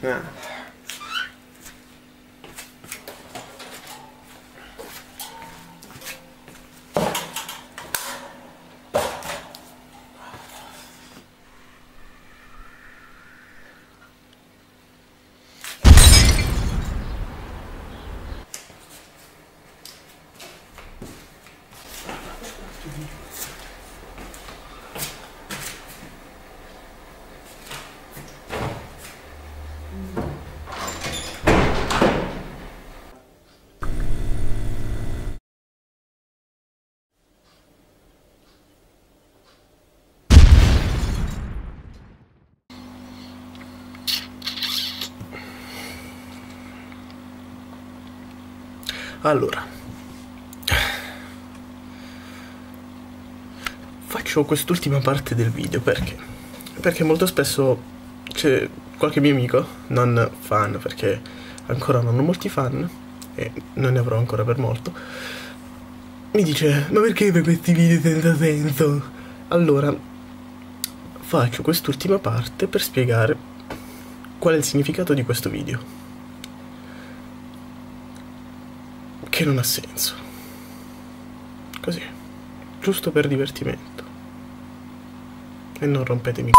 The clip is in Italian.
Nah. Allora, faccio quest'ultima parte del video perché? Perché molto spesso c'è qualche mio amico, non fan perché ancora non ho molti fan e non ne avrò ancora per molto, mi dice: ma perché fai questi video senza senso? Allora, faccio quest'ultima parte per spiegare qual è il significato di questo video, che non ha senso, così, giusto per divertimento, e non rompetemi